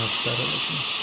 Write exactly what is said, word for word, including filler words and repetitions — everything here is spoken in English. much better looking.